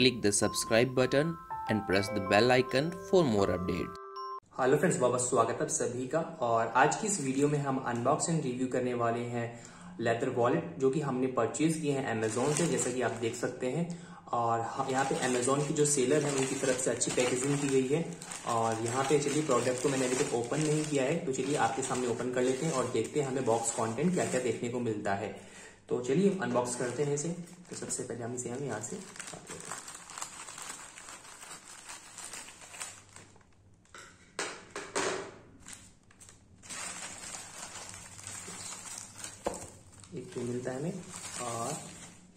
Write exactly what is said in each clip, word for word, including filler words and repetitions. click the subscribe button and press the bell icon for more updates. Hello friends, वापस स्वागत है सभी का। और आज की इस वीडियो में हम अनबॉक्स एंड रिव्यू करने वाले हैं लेदर वॉलेट जो कि हमने परचेज किए हैं अमेजोन से, जैसा कि आप देख सकते हैं। और यहाँ पे अमेजोन की जो सेलर है उनकी तरफ से अच्छी पैकेजिंग की गई है। और यहाँ पे चलिए प्रोडक्ट को मैंने अभी तक ओपन नहीं किया है, तो चलिए आपके सामने ओपन कर लेते हैं और देखते हैं हमें बॉक्स कॉन्टेंट क्या क्या देखने को मिलता है। तो चलिए अनबॉक्स करते हैं इसे। तो सबसे पहले हम इसे हम यहाँ से काट लेते हैं। एक ये मिलता है हमें और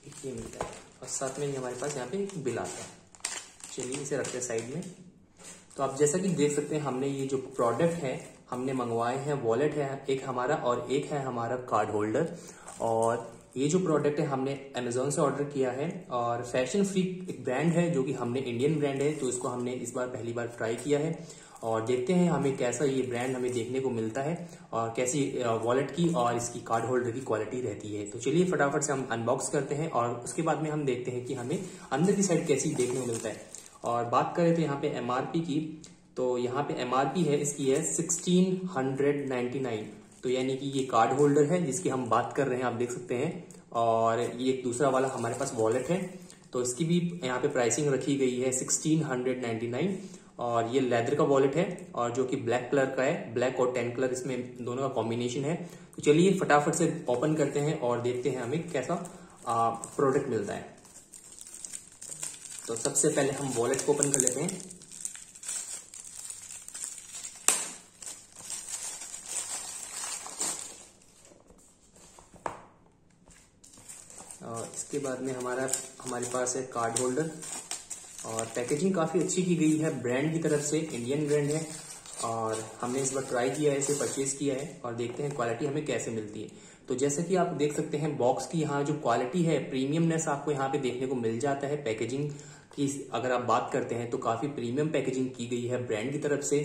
एक ये मिलता है और साथ में हमारे पास यहाँ पे एक बिल आता है। चलिए इसे रखते हैं साइड में। तो आप जैसा कि देख सकते हैं हमने ये जो प्रोडक्ट है हमने मंगवाए हैं, वॉलेट है एक हमारा और एक है हमारा कार्ड होल्डर। और ये जो प्रोडक्ट है हमने अमेजोन से ऑर्डर किया है और फैशन फ्रीक एक ब्रांड है जो कि हमने इंडियन ब्रांड है, तो इसको हमने इस बार पहली बार ट्राई किया है। और देखते हैं हमें कैसा ये ब्रांड हमें देखने को मिलता है और कैसी वॉलेट की और इसकी कार्ड होल्डर की क्वालिटी रहती है। तो चलिए फटाफट से हम अनबॉक्स करते हैं और उसके बाद में हम देखते हैं कि हमें अंदर की साइड कैसी देखने को मिलता है। और बात करें तो यहाँ पे एमआरपी की, तो यहाँ पे एमआरपी है इसकी है सिक्सटीन हंड्रेड नाइन्टी नाइन। तो यानी कि ये कार्ड होल्डर है जिसकी हम बात कर रहे हैं, आप देख सकते हैं। और ये एक दूसरा वाला हमारे पास वॉलेट है, तो इसकी भी यहाँ पे प्राइसिंग रखी गई है सिक्सटीन हंड्रेड नाइन्टी नाइन। और ये लेदर का वॉलेट है और जो कि ब्लैक कलर का है, ब्लैक और टेन कलर इसमें दोनों का कॉम्बिनेशन है। तो चलिए फटाफट से ओपन करते हैं और देखते हैं हमें कैसा प्रोडक्ट मिलता है। तो सबसे पहले हम वॉलेट को ओपन कर लेते हैं। और इसके बाद में हमारा हमारे पास है कार्ड होल्डर। और पैकेजिंग काफ़ी अच्छी की गई है ब्रांड की तरफ से, इंडियन ब्रांड है। और हमने इस बार ट्राई किया है, इसे परचेज़ किया है और देखते हैं क्वालिटी हमें कैसे मिलती है। तो जैसा कि आप देख सकते हैं बॉक्स की यहाँ जो क्वालिटी है, प्रीमियमनेस आपको यहाँ पे देखने को मिल जाता है। पैकेजिंग की अगर आप बात करते हैं तो काफ़ी प्रीमियम पैकेजिंग की गई है ब्रांड की तरफ से।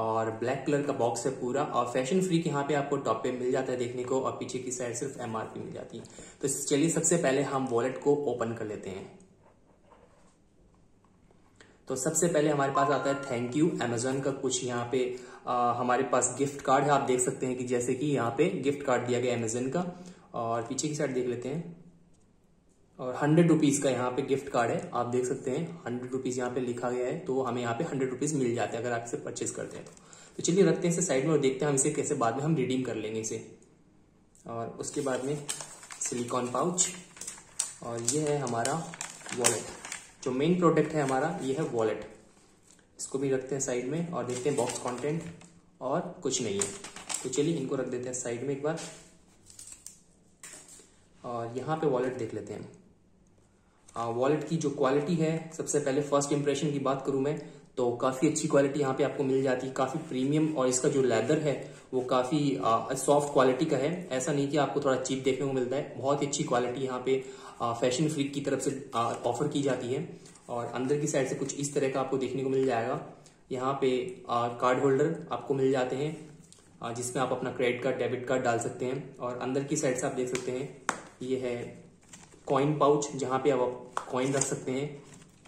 और ब्लैक कलर का बॉक्स है पूरा और फैशन फ्रीक यहाँ पे आपको टॉप पे मिल जाता है देखने को और पीछे की साइड सिर्फ एम आर पी मिल जाती है। तो चलिए सबसे पहले हम वॉलेट को ओपन कर लेते हैं। तो सबसे पहले हमारे पास आता है थैंक यू अमेजोन का कुछ यहाँ पे आ, हमारे पास गिफ्ट कार्ड है। आप देख सकते हैं कि जैसे कि यहाँ पे गिफ्ट कार्ड दिया गया अमेजोन का। और पीछे की साइड देख लेते हैं। और हंड्रेड रुपीज़ का यहाँ पे गिफ्ट कार्ड है, आप देख सकते हैं हंड्रेड रुपीज़ यहाँ पे लिखा गया है। तो हमें यहाँ पे हंड्रेड रुपीज़ मिल जाते हैं अगर आप इसे परचेज करते हैं तो। तो चलिए रखते हैं इसे साइड में और देखते हैं हम इसे कैसे बाद में हम रिडीम कर लेंगे इसे। और उसके बाद में सिलिकॉन पाउच और ये है हमारा वॉलेट। जो मेन प्रोडक्ट है हमारा ये है वॉलेट, इसको भी रखते हैं साइड में और देखते हैं बॉक्स कंटेंट। और कुछ नहीं है तो चलिए इनको रख देते हैं साइड में एक बार। और यहाँ पे वॉलेट देख लेते हैं। वॉलेट की जो क्वालिटी है, सबसे पहले फर्स्ट इंप्रेशन की बात करूँ मैं तो काफ़ी अच्छी क्वालिटी यहाँ पे आपको मिल जाती है, काफ़ी प्रीमियम। और इसका जो लेदर है वो काफ़ी सॉफ्ट क्वालिटी का है, ऐसा नहीं कि आपको थोड़ा चीप देखने को मिलता है। बहुत ही अच्छी क्वालिटी यहाँ पे फैशन फ्रीक की तरफ से ऑफर की जाती है। और अंदर की साइड से कुछ इस तरह का आपको देखने को मिल जाएगा। यहाँ पे आ, कार्ड होल्डर आपको मिल जाते हैं जिसमें आप अपना क्रेडिट कार्ड, डेबिट कार्ड डाल सकते हैं। और अंदर की साइड से आप देख सकते हैं ये है कॉइन पाउच जहाँ पे आप कॉइन रख सकते हैं।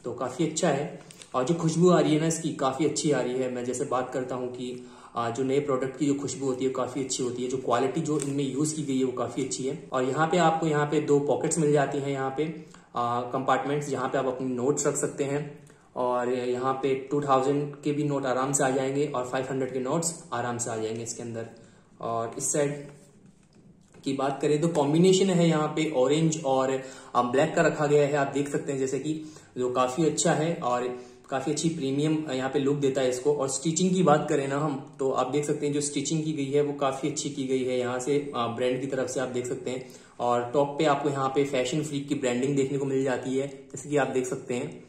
तो काफ़ी अच्छा है। और जो खुशबू आ रही है ना इसकी, काफ़ी अच्छी आ रही है। मैं जैसे बात करता हूँ कि जो नए प्रोडक्ट की जो खुशबू होती है काफ़ी अच्छी होती है। जो क्वालिटी जो इनमें यूज़ की गई है वो काफ़ी अच्छी है। और यहाँ पे आपको यहाँ पे दो पॉकेट्स मिल जाती हैं, यहाँ पे कंपार्टमेंट्स जहाँ पे आप अपने नोट्स रख सकते हैं। और यहाँ पे टू थाउजेंड के भी नोट आराम से आ जाएंगे और फाइव हंड्रेड के नोट्स आराम से आ जाएंगे इसके अंदर। और इस साइड की बात करें तो कॉम्बिनेशन है यहाँ पे ऑरेंज और ब्लैक का रखा गया है, आप देख सकते हैं जैसे कि, जो काफ़ी अच्छा है और काफ़ी अच्छी प्रीमियम यहाँ पे लुक देता है इसको। और स्टिचिंग की बात करें ना हम तो आप देख सकते हैं जो स्टिचिंग की गई है वो काफ़ी अच्छी की गई है यहाँ से ब्रांड की तरफ से, आप देख सकते हैं। और टॉप पे आपको यहाँ पे फैशन फ्रीक की ब्रांडिंग देखने को मिल जाती है जैसे कि आप देख सकते हैं।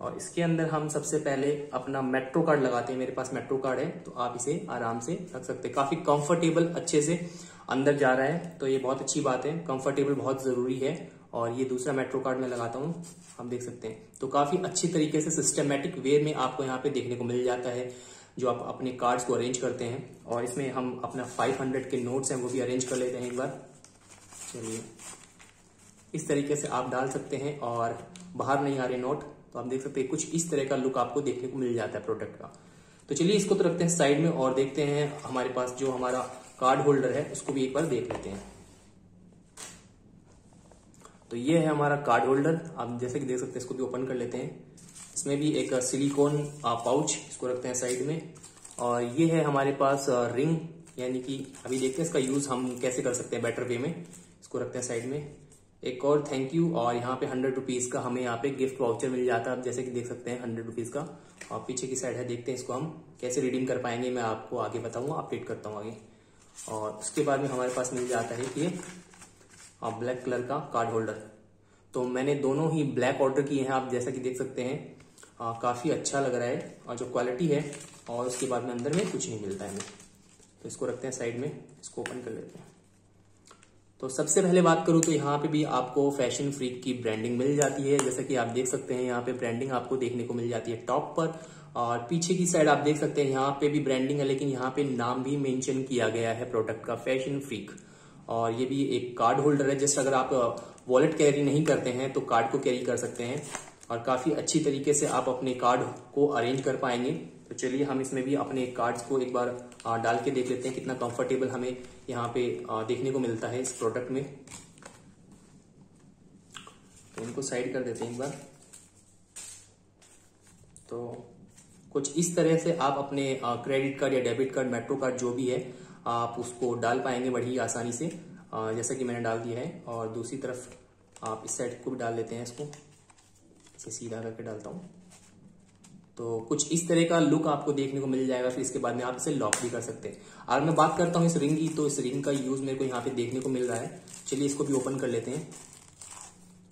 और इसके अंदर हम सबसे पहले अपना मेट्रो कार्ड लगाते हैं, मेरे पास मेट्रो कार्ड है तो आप इसे आराम से रख सकते हैं। काफ़ी कंफर्टेबल अच्छे से अंदर जा रहा है तो ये बहुत अच्छी बात है, कंफर्टेबल बहुत ज़रूरी है। और ये दूसरा मेट्रो कार्ड मैं लगाता हूँ, आप देख सकते हैं। तो काफ़ी अच्छी तरीके से सिस्टमेटिक वे में आपको यहाँ पे देखने को मिल जाता है जो आप अपने कार्ड्स को अरेंज करते हैं। और इसमें हम अपना पाँच सौ के नोट्स हैं वो भी अरेंज कर लेते हैं एक बार। चलिए इस तरीके से आप डाल सकते हैं। और बाहर नहीं आ रहे नोट। तो आप देख सकते हैं कुछ इस तरह का लुक आपको देखने को मिल जाता है प्रोडक्ट का। तो चलिए इसको तो रखते हैं साइड में और देखते हैं हमारे पास जो हमारा कार्ड होल्डर है उसको भी एक बार देख लेते हैं। तो ये है हमारा कार्ड होल्डर, आप जैसे कि देख सकते हैं इसको भी ओपन कर लेते हैं। इसमें भी एक सिलिकॉन पाउच, इसको रखते हैं साइड में। और ये है हमारे पास रिंग, यानी कि अभी देखते हैं इसका यूज हम कैसे कर सकते हैं बेटर वे में। इसको रखते हैं साइड में। एक और थैंक यू, और यहाँ पे हंड्रेड रुपीज का हमें यहाँ पे गिफ्ट वाउचर मिल जाता है, आप जैसे कि देख सकते हैं हंड्रेड रुपीज का। और पीछे की साइड है, देखते हैं इसको हम कैसे रिडीम कर पाएंगे, मैं आपको आगे बताऊंगा, अपडेट करता हूँ आगे। और उसके बाद में हमारे पास मिल जाता है ये ब्लैक कलर का कार्ड होल्डर। तो मैंने दोनों ही ब्लैक ऑर्डर किए हैं, आप जैसा कि देख सकते हैं। आ, काफी अच्छा लग रहा है और जो क्वालिटी है। और उसके बाद में अंदर में कुछ नहीं मिलता है हमें, तो इसको रखते हैं साइड में, इसको ओपन कर लेते हैं। तो सबसे पहले बात करूं तो यहाँ पे भी आपको फैशन फ्रीक की ब्रांडिंग मिल जाती है, जैसा कि आप देख सकते हैं। यहाँ पे ब्रांडिंग आपको देखने को मिल जाती है टॉप पर, और पीछे की साइड आप देख सकते हैं यहाँ पे भी ब्रांडिंग है, लेकिन यहाँ पे नाम भी मेंशन किया गया है प्रोडक्ट का, फैशन फ्रीक। और ये भी एक कार्ड होल्डर है, जस्ट अगर आप वॉलेट कैरी नहीं करते हैं तो कार्ड को कैरी कर सकते हैं, और काफी अच्छी तरीके से आप अपने कार्ड को अरेंज कर पाएंगे। तो चलिए हम इसमें भी अपने कार्ड्स को एक बार डाल के देख लेते हैं कितना कंफर्टेबल हमें यहाँ पे देखने को मिलता है इस प्रोडक्ट में। तो इनको साइड कर देते हैं एक बार। तो कुछ इस तरह से आप अपने क्रेडिट कार्ड या डेबिट कार्ड, मेट्रो कार्ड जो भी है, आप उसको डाल पाएंगे बड़ी आसानी से, जैसा कि मैंने डाल दिया है। और दूसरी तरफ आप इस साइड को भी डाल लेते हैं, इसको इसे सीधा करके डालता हूँ। तो कुछ इस तरह का लुक आपको देखने को मिल जाएगा। फिर इसके बाद में आप इसे लॉक भी कर सकते हैं। अगर मैं बात करता हूँ इस रिंग की, तो इस रिंग का यूज मेरे को यहाँ पे देखने को मिल रहा है। चलिए इसको भी ओपन कर लेते हैं।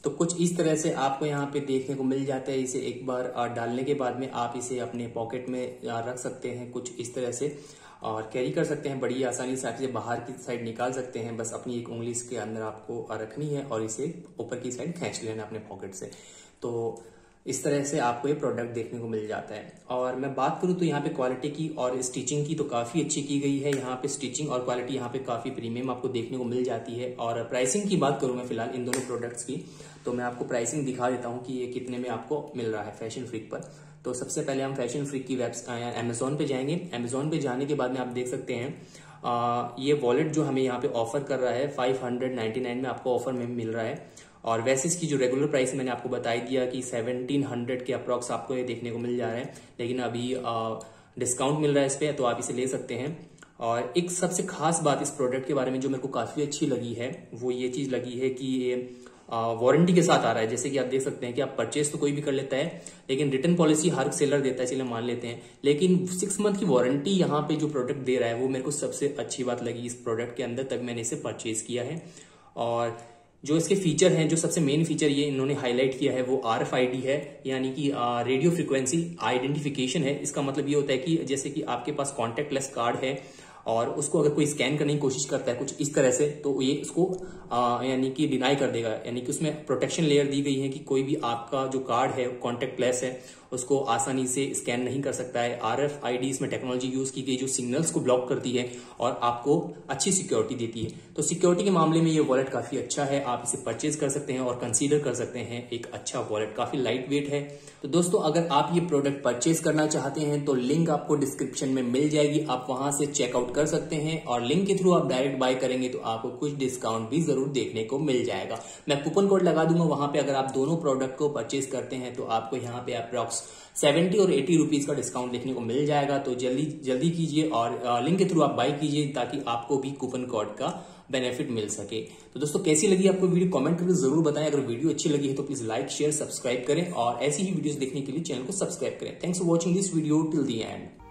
तो कुछ इस तरह से आपको यहाँ पे देखने को मिल जाता है। इसे एक बार डालने के बाद में आप इसे अपने पॉकेट में रख सकते हैं कुछ इस तरह से, और कैरी कर सकते हैं बड़ी आसानी से। आप इसे बाहर की साइड निकाल सकते हैं, बस अपनी एक उंगली इसके अंदर आपको रखनी है और इसे ऊपर की साइड खींच लेना अपने पॉकेट से। तो इस तरह से आपको ये प्रोडक्ट देखने को मिल जाता है। और मैं बात करूँ तो यहाँ पे क्वालिटी की और स्टिचिंग की तो काफ़ी अच्छी की गई है। यहाँ पे स्टिचिंग और क्वालिटी यहाँ पे काफ़ी प्रीमियम आपको देखने को मिल जाती है। और प्राइसिंग की बात करूँ मैं फिलहाल इन दोनों प्रोडक्ट्स की, तो मैं आपको प्राइसिंग दिखा देता हूँ कि ये कितने में आपको मिल रहा है फैशन फ्रीक पर। तो सबसे पहले हम फैशन फ्रीक की वेबसाइट अमेजोन पे जाएंगे। अमेजोन पे जाने के बाद में आप देख सकते हैं आ, ये वॉलेट जो हमें यहाँ पे ऑफर कर रहा है फाइव नाइन्टी नाइन में आपको ऑफर में मिल रहा है। और वैसे इसकी जो रेगुलर प्राइस मैंने आपको बताई दिया कि सेवनटीन हंड्रेड के अप्रॉक्स आपको ये देखने को मिल जा रहा है, लेकिन अभी डिस्काउंट मिल रहा है इस पर, तो आप इसे ले सकते हैं। और एक सबसे खास बात इस प्रोडक्ट के बारे में जो मेरे को काफ़ी अच्छी लगी है, वो ये चीज़ लगी है कि ये वारंटी के साथ आ रहा है। जैसे कि आप देख सकते हैं कि आप परचेस तो कोई भी कर लेता है, लेकिन रिटर्न पॉलिसी हर सेलर देता है, इसलिए मान लेते हैं। लेकिन सिक्स मंथ की वारंटी यहाँ पे जो प्रोडक्ट दे रहा है, वो मेरे को सबसे अच्छी बात लगी इस प्रोडक्ट के अंदर। तक मैंने इसे परचेस किया है। और जो इसके फीचर हैं, जो सबसे मेन फीचर ये इन्होंने हाईलाइट किया है, वो आर एफ आई डी है, यानी कि रेडियो फ्रिक्वेंसी आइडेंटिफिकेशन है। इसका मतलब ये होता है कि जैसे कि आपके पास कॉन्टैक्टलेस कार्ड है और उसको अगर कोई स्कैन करने की कोशिश करता है कुछ इस तरह से, तो ये उसको यानी कि डिनाई कर देगा। यानी कि उसमें प्रोटेक्शन लेयर दी गई है कि कोई भी आपका जो कार्ड है कॉन्टैक्टलेस है, उसको आसानी से स्कैन नहीं कर सकता है। आर एफ आई डी इसमें टेक्नोलॉजी यूज की गई जो सिग्नल्स को ब्लॉक करती है और आपको अच्छी सिक्योरिटी देती है। तो सिक्योरिटी के मामले में ये वॉलेट काफी अच्छा है, आप इसे परचेज कर सकते हैं और कंसीडर कर सकते हैं एक अच्छा वॉलेट। काफी लाइट वेट है। तो दोस्तों, अगर आप ये प्रोडक्ट परचेज करना चाहते हैं तो लिंक आपको डिस्क्रिप्शन में मिल जाएगी, आप वहां से चेकआउट कर सकते हैं। और लिंक के थ्रू आप डायरेक्ट बाय करेंगे तो आपको कुछ डिस्काउंट भी जरूर देखने को मिल जाएगा। मैं कूपन कोड लगा दूंगा वहां पे। अगर आप दोनों प्रोडक्ट को परचेज करते हैं तो आपको यहाँ पे अप्रॉक्स सेवेंटी और एटी रुपीज का डिस्काउंट देखने को मिल जाएगा। तो जल्दी जल्दी कीजिए और लिंक के थ्रू आप बाय कीजिए ताकि आपको भी कूपन कोड का बेनिफिट मिल सके। तो दोस्तों, कैसी लगी आपको वीडियो कमेंट करके जरूर बताएं। अगर वीडियो अच्छी लगी है तो प्लीज लाइक शेयर सब्सक्राइब करें, और ऐसी ही वीडियोस देखने के लिए चैनल को सब्सक्राइब करें। Thanks for watching this video till the and.